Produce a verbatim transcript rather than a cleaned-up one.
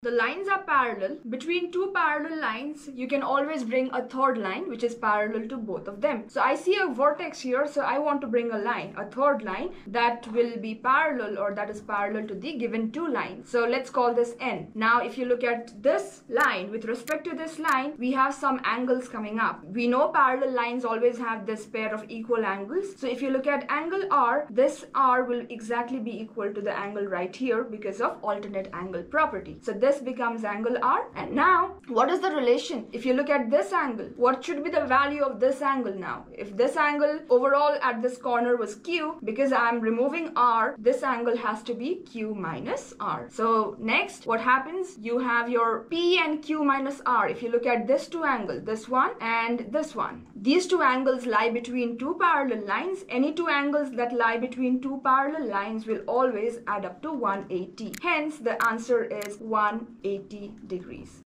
the lines are parallel, between two parallel lines you can always bring a third line which is parallel to both of them. So I see a vertex here, so I want to bring a line, a third line that will be parallel or that is parallel to the given two lines. So let's call this N. Now if you look at this line, with respect to this line we have some angles coming up. We know parallel lines always have this pair of equal angles. So if you look at angle R, this R will exactly be equal to the angle right here because of alternate angle property. So this This becomes angle R. And now what is the relation? If you look at this angle, what should be the value of this angle now? If this angle overall at this corner was Q, because I am removing R, this angle has to be Q minus R. So next what happens? You have your P and Q minus R. If you look at this two angles, this one and this one, these two angles lie between two parallel lines. Any two angles that lie between two parallel lines will always add up to one eighty. Hence the answer is one eighty degrees.